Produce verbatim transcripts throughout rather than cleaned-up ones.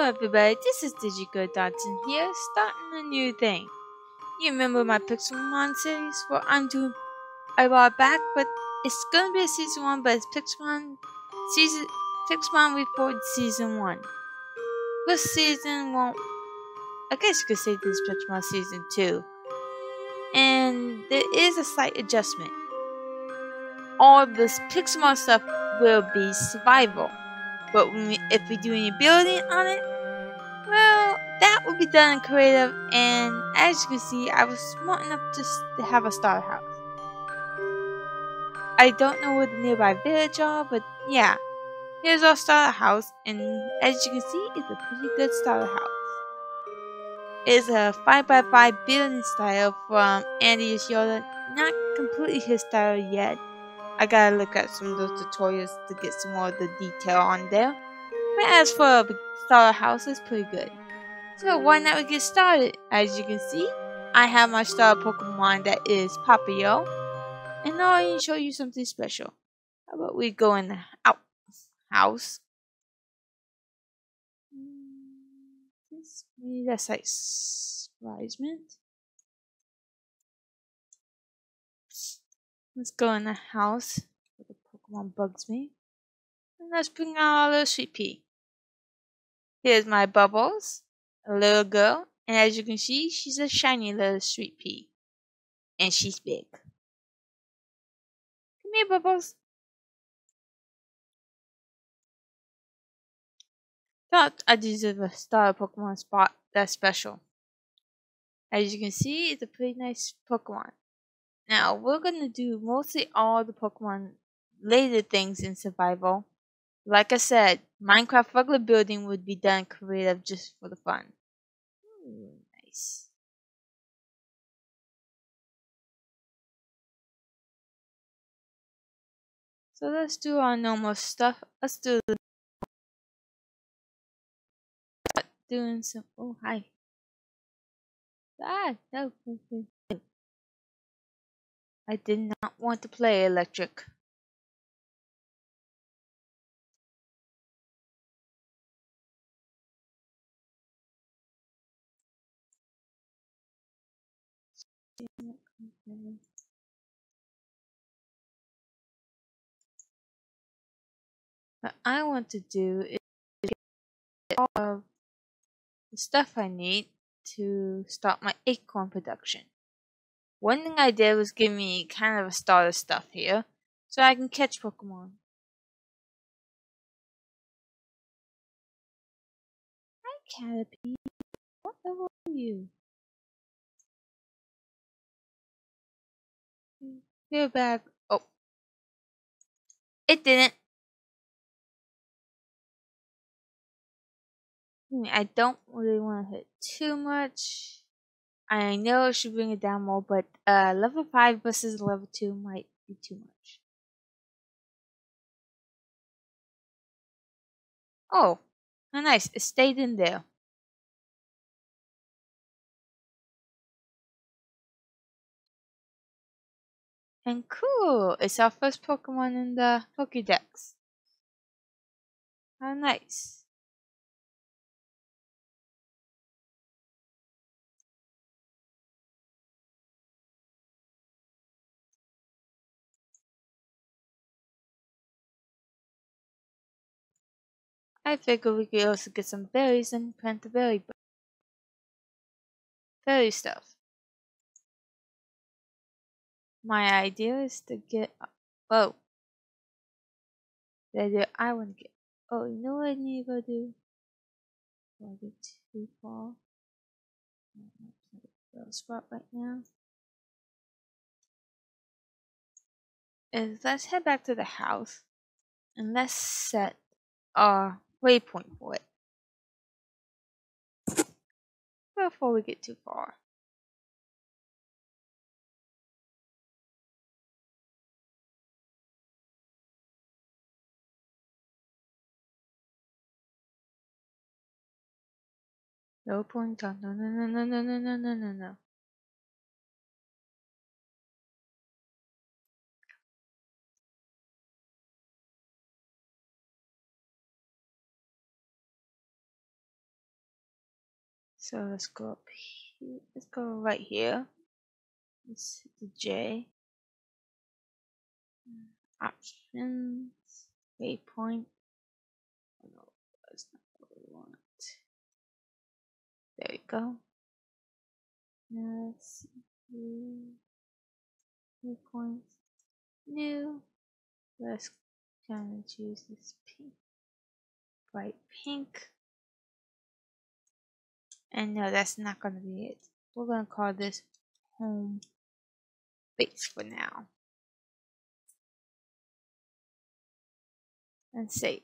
Hello everybody, this is Digigirl Dodson here, starting a new thing. You remember my Pixelmon series? Well, I'm doing a while back, but it's gonna be a season one, but it's Pixelmon season Pixelmon Reforged season one. This season won't I guess you could say this is Pixelmon season two. And there is a slight adjustment. All this Pixelmon stuff will be survival. But when we, if we do any building on it, well, that will be done in creative. And as you can see, I was smart enough just to have a star house. I don't know where the nearby village are, but yeah, here's our star house. And as you can see, it's a pretty good star house. It's a five by five building style from Andy, not completely his style yet. I gotta look at some of those tutorials to get some more of the detail on there. But as for a starter house, it's pretty good. So why not we get started? As you can see, I have my starter Pokemon that is Papio. And now I can show you something special. How about we go in the house? Maybe that's like surprisement. Let's go in the house where the Pokemon bugs me. And let's bring out our little sweet pea. Here's my Bubbles, a little girl. And as you can see, she's a shiny little sweet pea. And she's big. Come here, Bubbles. Thought I deserve a star Pokemon spot that's special. As you can see, it's a pretty nice Pokemon. Now, we're going to do mostly all the Pokemon later things in survival. Like I said, Minecraft regular building would be done creative just for the fun. Ooh, nice. So let's do our normal stuff. Let's do the... Start doing some... Oh, hi. Ah, no. I did not want to play electric. What I want to do is get all of the stuff I need to start my acorn production. One thing I did was give me kind of a starter stuff here, so I can catch Pokemon. Hi Caterpie, what level are you? Go back, oh. It didn't. I don't really want to hit too much. I know it should bring it down more, but uh, level five versus level two might be too much. Oh, how nice. It stayed in there. And cool. It's our first Pokemon in the Pokédex. How nice. I figure we could also get some berries and plant the berry, berry stuff. My idea is to get. Oh, the idea I want to get. Oh, you know what I need to go do? I'll get too far. I'm not in a spot right now. Is let's head back to the house and let's set our waypoint for it before we get too far. No point on, no, no, no, no, no, no, no, no, no, no. So let's go up here. Let's go right here. Let's hit the J. Options. Waypoint. Oh no, that's not what we want. There we go. Now let's see. Waypoint. New. Let's kind of choose this pink. Bright pink. And no, that's not going to be it. We're going to call this home base for now. And save.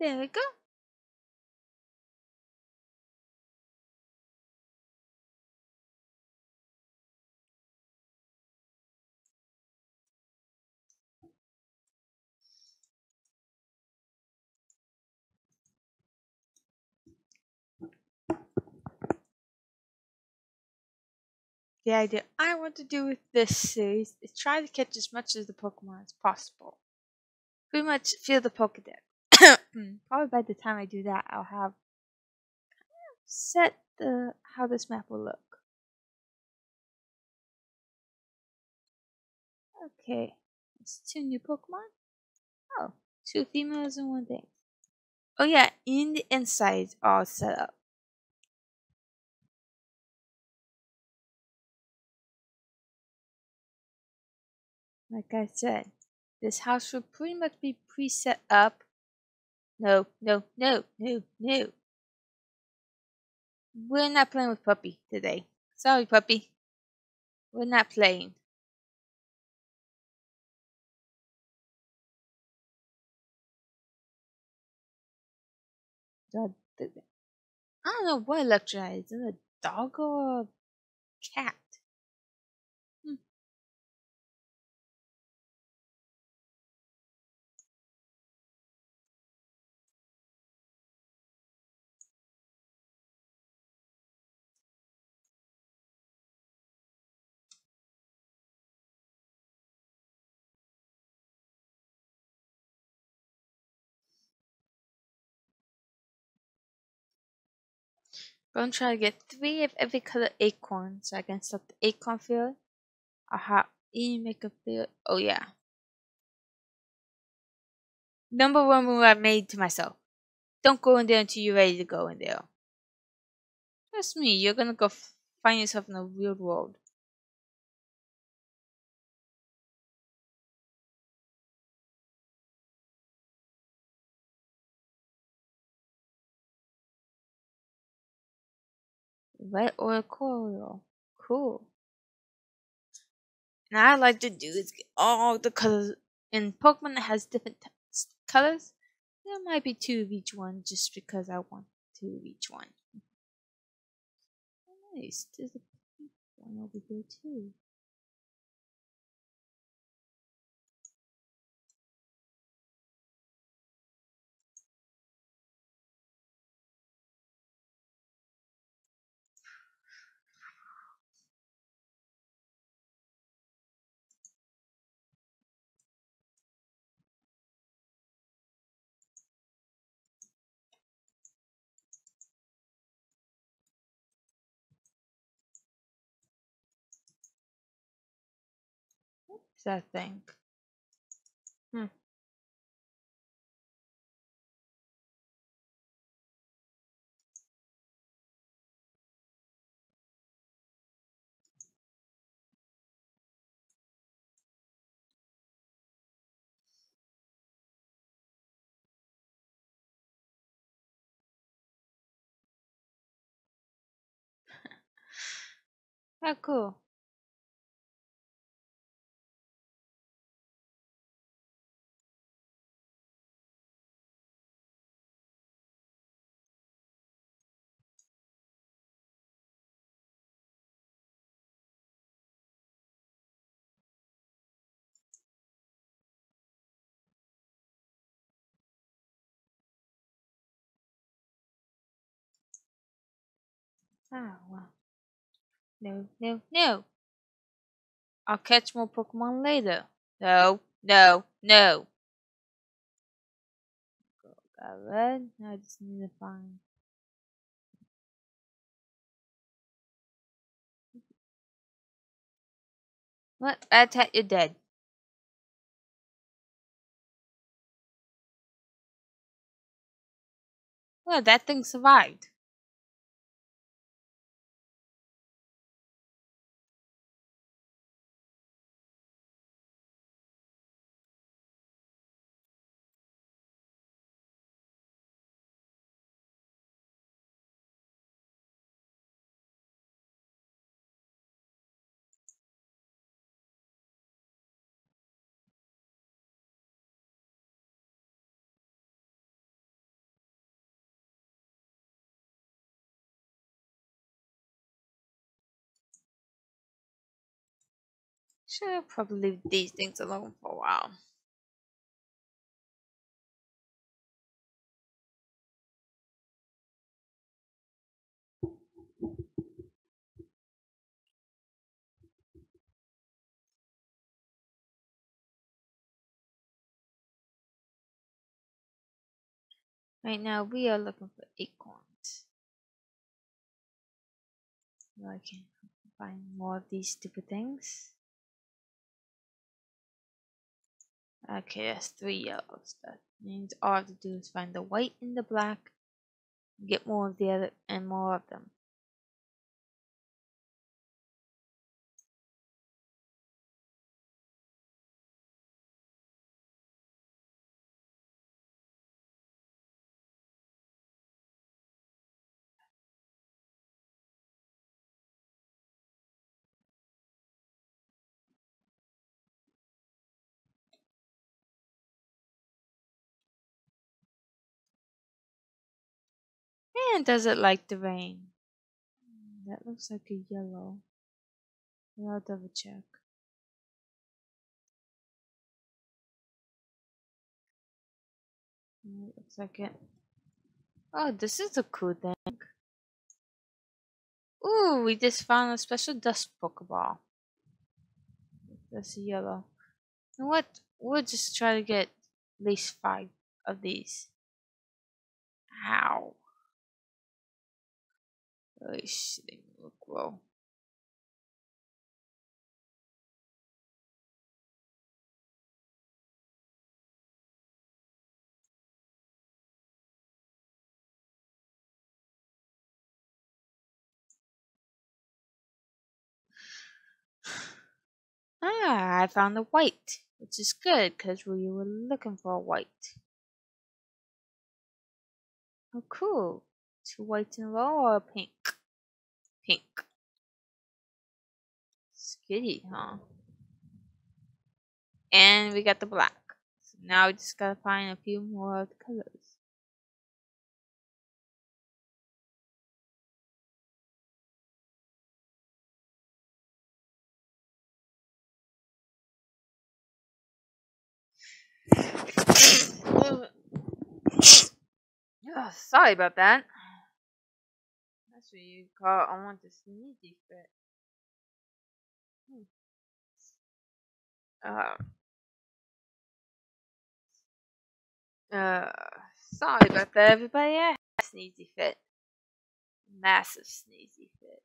There we go. The idea I want to do with this series is try to catch as much of the Pokemon as possible. Pretty much fill the Pokédex. Probably by the time I do that, I'll have kind of set the how this map will look. Okay, it's two new Pokemon. Oh, two females and one thing. Oh yeah, and the insides all set up. Like I said, this house will pretty much be preset up. No, no, no, no, no. We're not playing with Puppy today. Sorry, Puppy. We're not playing. I don't know what Electronite is. Is it a dog or a cat? I'm going to try to get three of every color acorn so I can stop the acorn field. I'll hop in, make a field. Oh, yeah. Number one move I made to myself. Don't go in there until you're ready to go in there. Trust me, you're going to go find yourself in the real world. Red oil coral. Cool. Now I like to do is get all the colors in Pokemon that has different colors. There might be two of each one just because I want two of each one. Oh, nice. There's a pink one over here too. I think. Hmm. How cool. Oh, well. No, no, no. I'll catch more Pokemon later. No, No, no. Got red. Now I just need to find. What? Attack, you're dead. Well, that thing survived. Should I probably leave these things alone for a while. Right now we are looking for acorns. So I can find more of these stupid things. Okay, that's three yellows. That means all I have to do is find the white and the black, and get more of the other and more of them. And does it like the rain? That looks like a yellow. Yeah, I'll double check. It looks like it. Oh, this is a cool thing. Ooh, we just found a special dust Pokeball. That's a yellow. You know what? We'll just try to get at least five of these. How? Oh shit, they look well. Ah, I found the white, which is good because we were looking for a white. Oh, cool. Two whites in a row or a pink? Pink. Skitty, huh? And we got the black. So now we just gotta find a few more of the colors. Oh, sorry about that. That's what you call, I want the Sneezy Fit. Hmm. Uh, uh, sorry about that, everybody. I had a Sneezy Fit. Massive Sneezy Fit.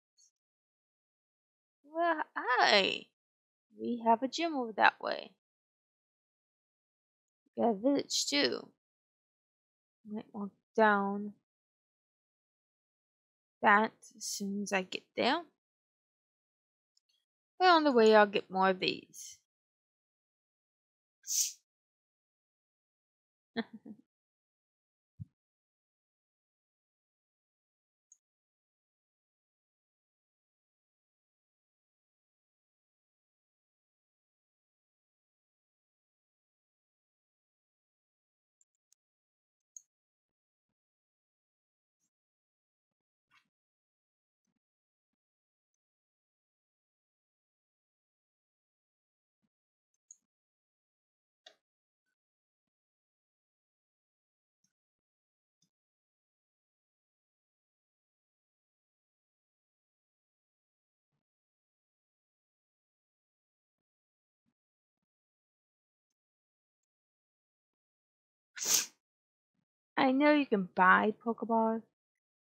Well, hi. We have a gym over that way. We got a village, too. Might walk down that as soon as I get there. But on the way I'll get more of these. I know you can buy Pokeballs,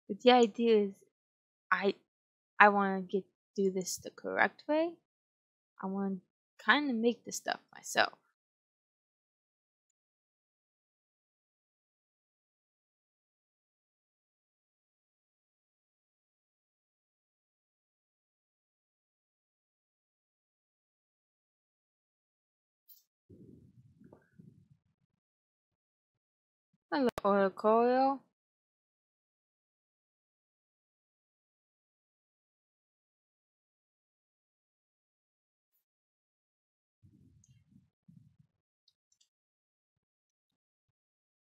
but the idea is I I want to get do this the correct way. I want to kind of make this stuff myself. Hello, Oracle.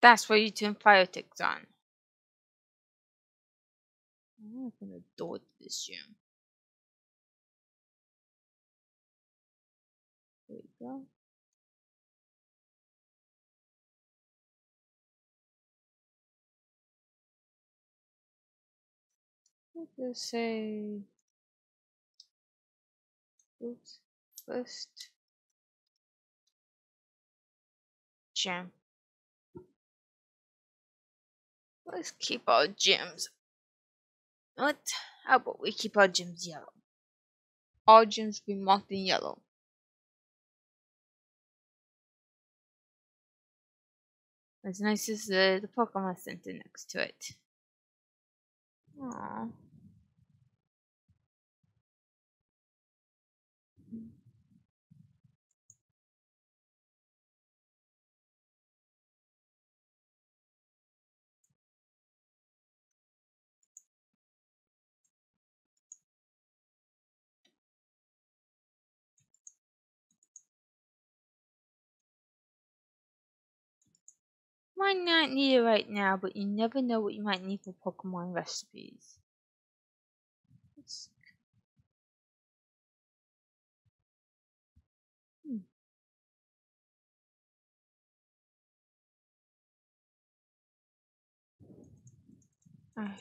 That's where you turn fire ticks on. I'm gonna door to this gym. There you go. Let's say, oops, first gym. Let's keep our gyms. What? How about we keep our gyms yellow? All gyms be marked in yellow. As nice as the, the Pokemon Center next to it. Aww. Might not need it right now, but you never know what you might need for Pokemon recipes. Let's... Hmm. Alright.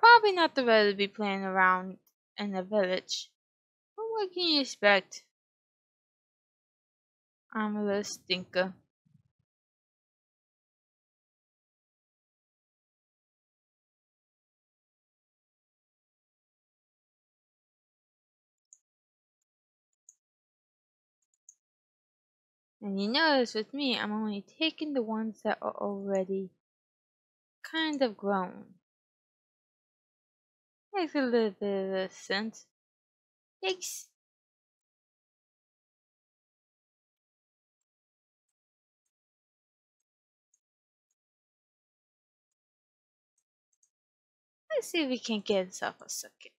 Probably not the way to be playing around in the village, but what can you expect? I'm a little stinker. And you notice with me, I'm only taking the ones that are already kind of grown. Makes a little bit of sense. Yikes! Let's see if we can get this off a circuit.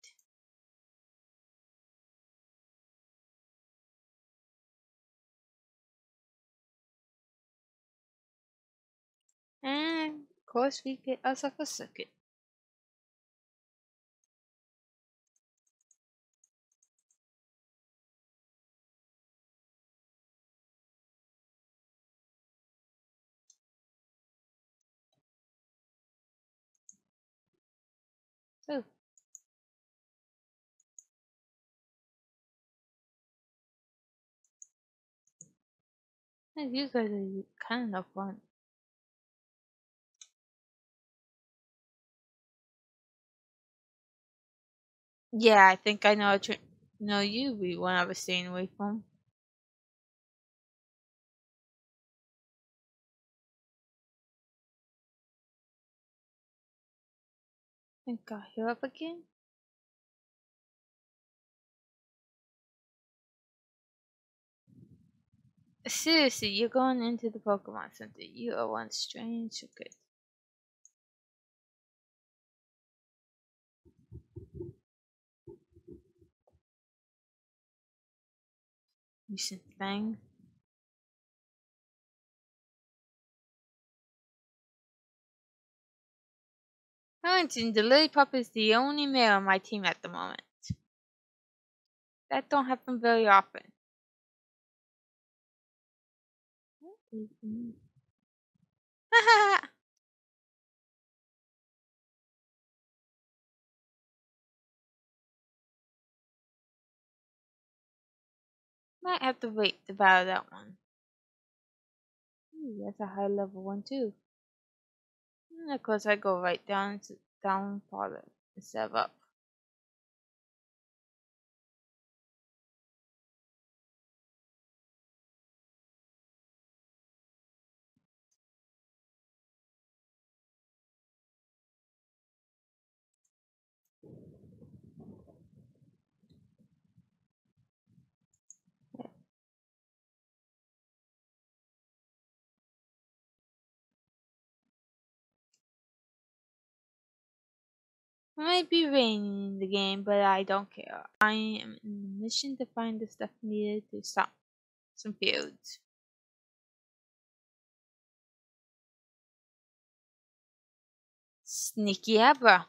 And of course we get us off a circuit. Oh. You guys are kind of fun. Yeah, I think I know a tra know you we when I was staying away from. I think I heal up again. Seriously, you're going into the Pokemon Center. You are one strange circuit. Recent thing. Huntington, the Lillipup is the only male on my team at the moment. That don't happen very often. Haha! Might have to wait to battle that one. Ooh, that's a high level one too. And of course I go right down to down farther instead of up. It might be raining in the game, but I don't care. I am in the mission to find the stuff needed to stop some fields. Sneaky Abra.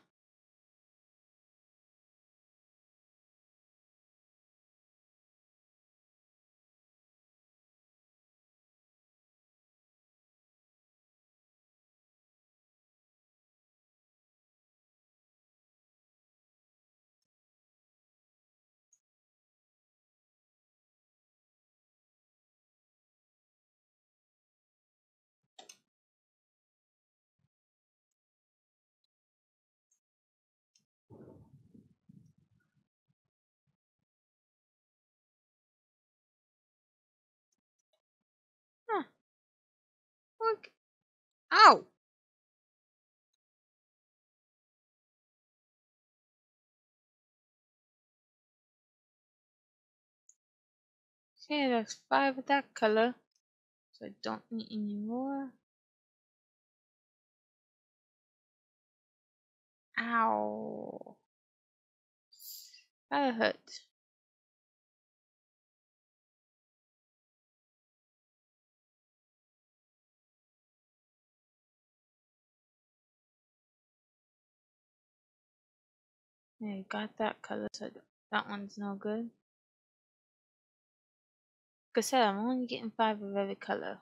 Ow! Okay, that's five of that color, so I don't need any more. Ow! That hurt. I got that color, so that one's no good. Like I said, I'm only getting five of every color.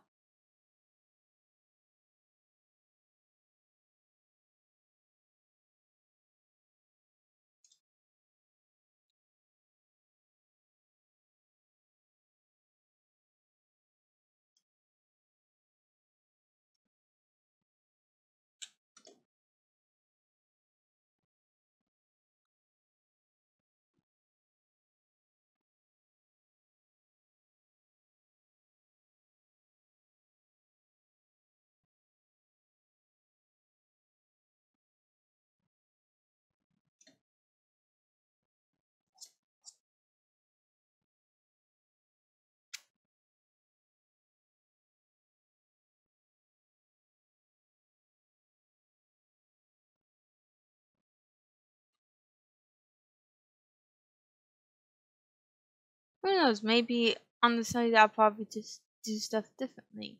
Who knows, maybe on the side I'll probably just do stuff differently.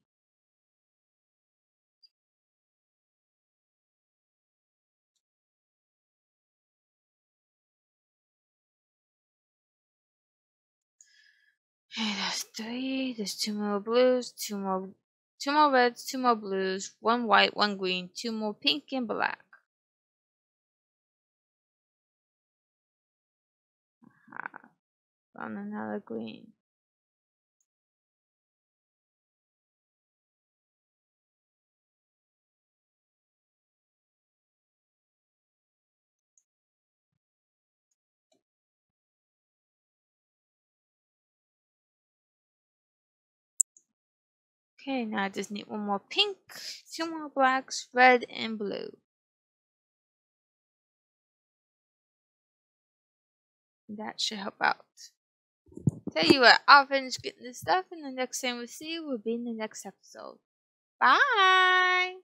Okay, that's three, there's two more blues, two more two more reds, two more blues, one white, one green, two more pink and black. Aha. On another green. Okay, now I just need one more pink, two more blacks, red and blue. That should help out. Tell you what, I'll finish getting this stuff, and the next thing we'll see will be in the next episode. Bye!